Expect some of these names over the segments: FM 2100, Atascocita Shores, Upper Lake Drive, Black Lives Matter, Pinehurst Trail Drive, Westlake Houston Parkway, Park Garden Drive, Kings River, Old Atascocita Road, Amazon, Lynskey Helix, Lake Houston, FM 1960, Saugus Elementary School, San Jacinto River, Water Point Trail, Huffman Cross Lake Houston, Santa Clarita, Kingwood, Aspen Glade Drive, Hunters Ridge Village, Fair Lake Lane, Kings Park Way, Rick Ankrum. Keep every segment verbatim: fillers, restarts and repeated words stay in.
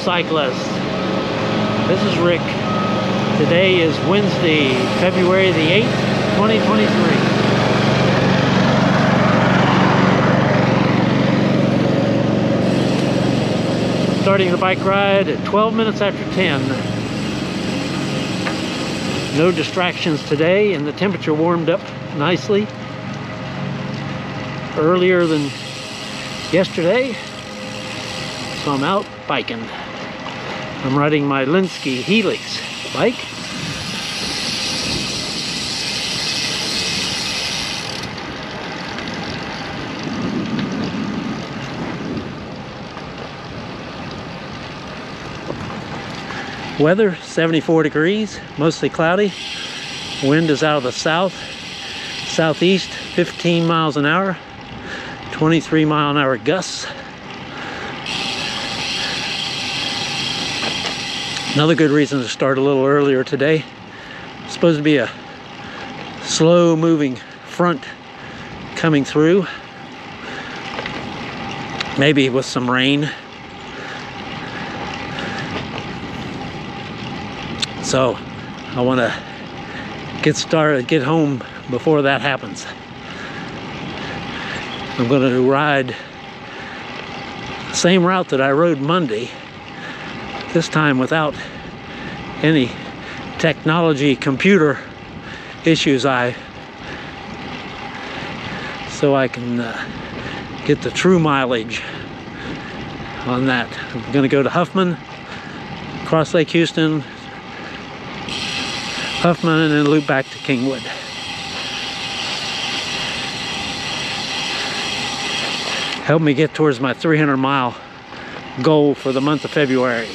cyclists. This is Rick. Today is Wednesday, February the eighth, twenty twenty-three. Starting the bike ride at twelve minutes after ten. No distractions today, and the temperature warmed up nicely earlier than yesterday, so I'm out biking. I'm riding my Lynskey Helix bike. Weather, seventy-four degrees, mostly cloudy. Wind is out of the south, southeast, fifteen miles an hour, twenty-three mile an hour gusts. Another good reason to start a little earlier today. It's supposed to be a slow moving front coming through, maybe with some rain. So I want to get started, get home before that happens. I'm going to ride the same route that I rode Monday, this time without any technology computer issues, I so I can uh, get the true mileage on that. I'm going to go to Huffman, Cross Lake Houston, Huffman, and then loop back to Kingwood. Help me get towards my three hundred mile goal for the month of February.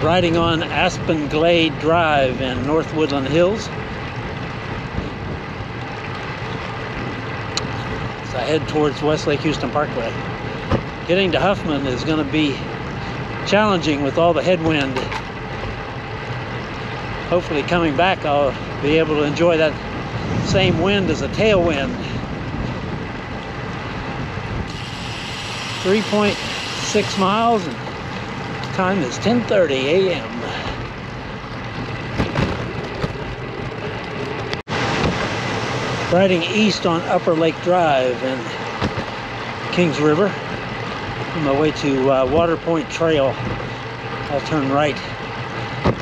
Riding on Aspen Glade Drive in North Woodland Hills. As I head towards Westlake Houston Parkway. Getting to Huffman is going to be challenging with all the headwind. Hopefully coming back I'll be able to enjoy that same wind as a tailwind. three point six miles and time is ten thirty a m Riding east on Upper Lake Drive in Kings River. On my way to uh, Water Point Trail, I'll turn right.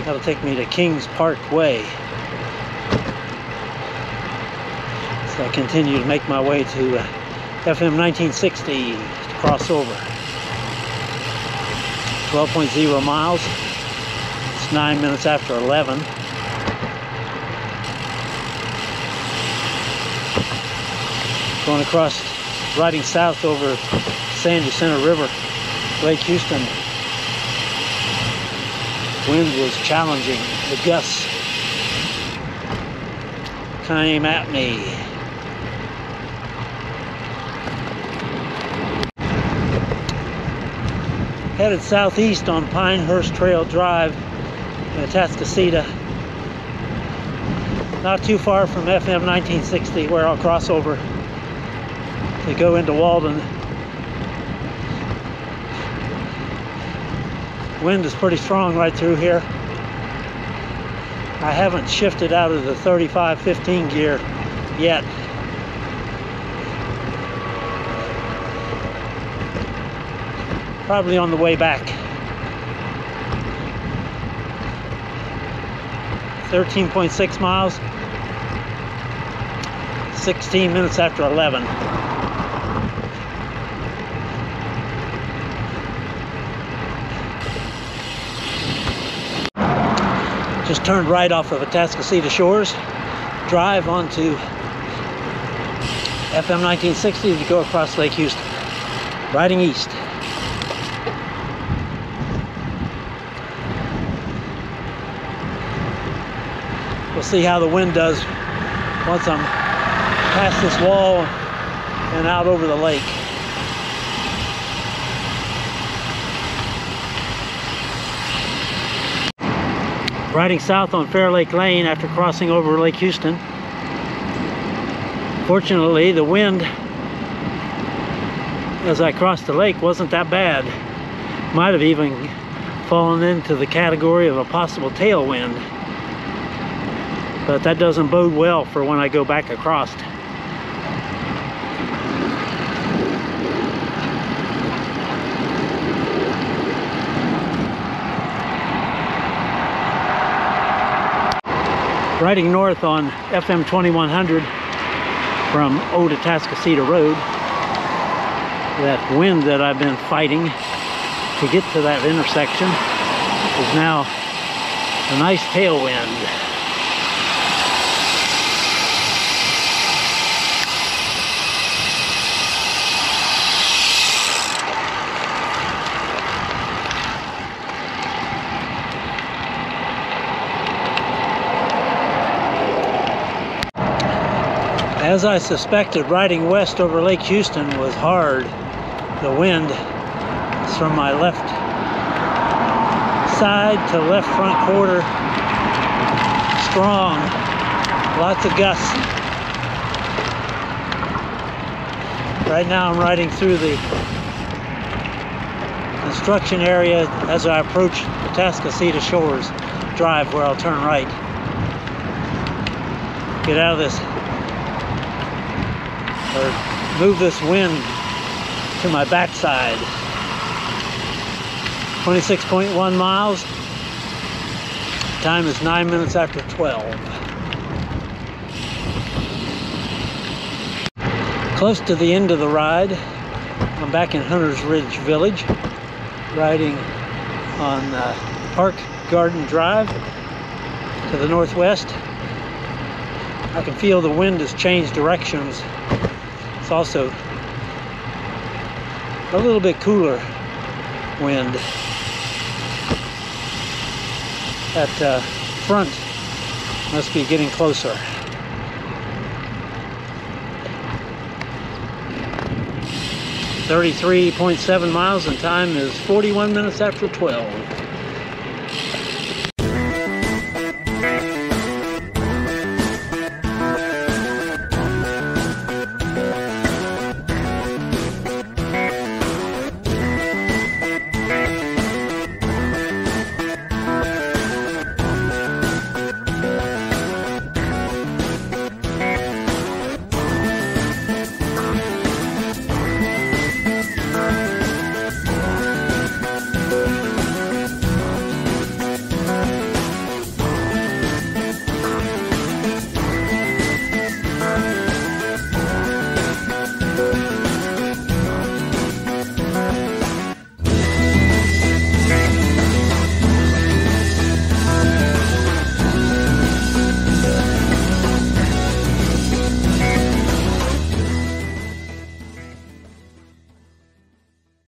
That'll take me to Kings Park Way. So I continue to make my way to uh, F M nineteen sixty to cross over. twelve point zero miles. It's nine minutes after eleven. Going across, riding south over San Jacinto River, Lake Houston. Wind was challenging. The gusts came at me. Headed southeast on Pinehurst Trail Drive in Atascocita. Not too far from F M nineteen sixty, where I'll cross over to go into Walden. Wind is pretty strong right through here. I haven't shifted out of the thirty-five fifteen gear yet. Probably on the way back. thirteen point six miles. sixteen minutes after eleven. Just turned right off of Atascocita Shores Drive onto F M nineteen sixty to go across Lake Houston, riding east. We'll see how the wind does once I'm past this wall and out over the lake. Riding south on Fair Lake Lane after crossing over Lake Houston. Fortunately, the wind as I crossed the lake wasn't that bad. Might have even fallen into the category of a possible tailwind, but that doesn't bode well for when I go back across. Riding north on F M twenty-one hundred from Old Atascocita Road, that wind that I've been fighting to get to that intersection is now a nice tailwind. As I suspected, riding west over Lake Houston was hard. The wind is from my left side to left front quarter. Strong. Lots of gusts. Right now I'm riding through the construction area as I approach Atascocita Shores Drive, where I'll turn right. Get out of this, or move this wind to my backside. twenty-six point one miles. Time is nine minutes after twelve. Close to the end of the ride, I'm back in Hunters Ridge Village, riding on uh, Park Garden Drive to the northwest. I can feel the wind has changed directions. It's also a little bit cooler wind. That uh, front must be getting closer. thirty-three point seven miles, and time is forty-one minutes after twelve.